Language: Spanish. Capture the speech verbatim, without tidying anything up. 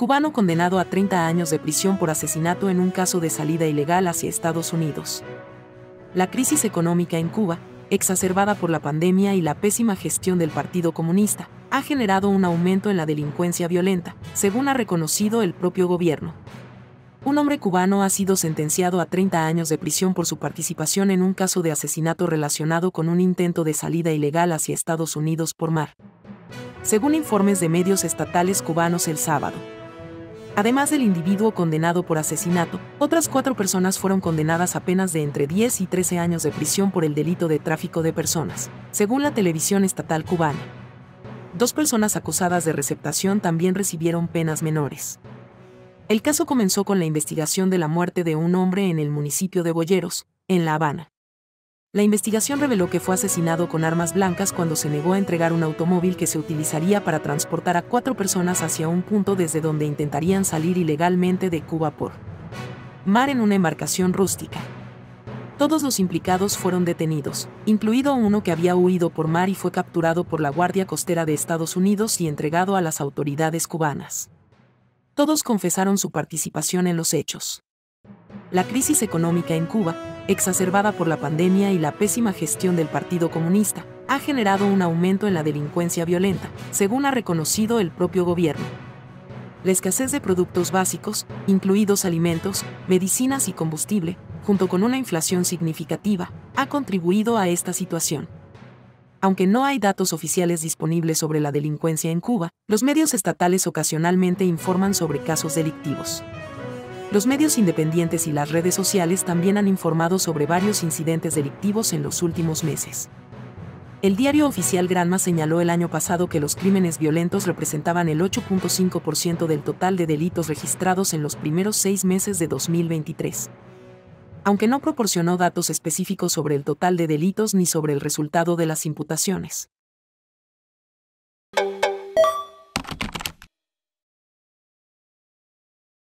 cubano condenado a treinta años de prisión por asesinato en un caso de salida ilegal hacia Estados Unidos. La crisis económica en Cuba, exacerbada por la pandemia y la pésima gestión del Partido Comunista, ha generado un aumento en la delincuencia violenta, según ha reconocido el propio gobierno. Un hombre cubano ha sido sentenciado a treinta años de prisión por su participación en un caso de asesinato relacionado con un intento de salida ilegal hacia Estados Unidos por mar, según informes de medios estatales cubanos el sábado. Además del individuo condenado por asesinato, otras cuatro personas fueron condenadas a penas de entre diez y trece años de prisión por el delito de tráfico de personas, según la televisión estatal cubana. Dos personas acusadas de receptación también recibieron penas menores. El caso comenzó con la investigación de la muerte de un hombre en el municipio de Boyeros, en La Habana. La investigación reveló que fue asesinado con armas blancas cuando se negó a entregar un automóvil que se utilizaría para transportar a cuatro personas hacia un punto desde donde intentarían salir ilegalmente de Cuba por mar en una embarcación rústica. Todos los implicados fueron detenidos, incluido uno que había huido por mar y fue capturado por la Guardia Costera de Estados Unidos y entregado a las autoridades cubanas. Todos confesaron su participación en los hechos. La crisis económica en Cuba, exacerbada por la pandemia y la pésima gestión del Partido Comunista, ha generado un aumento en la delincuencia violenta, según ha reconocido el propio gobierno. La escasez de productos básicos, incluidos alimentos, medicinas y combustible, junto con una inflación significativa, ha contribuido a esta situación. Aunque no hay datos oficiales disponibles sobre la delincuencia en Cuba, los medios estatales ocasionalmente informan sobre casos delictivos. Los medios independientes y las redes sociales también han informado sobre varios incidentes delictivos en los últimos meses. El diario oficial Granma señaló el año pasado que los crímenes violentos representaban el ocho punto cinco por ciento del total de delitos registrados en los primeros seis meses de dos mil veintitrés. Aunque no proporcionó datos específicos sobre el total de delitos ni sobre el resultado de las imputaciones,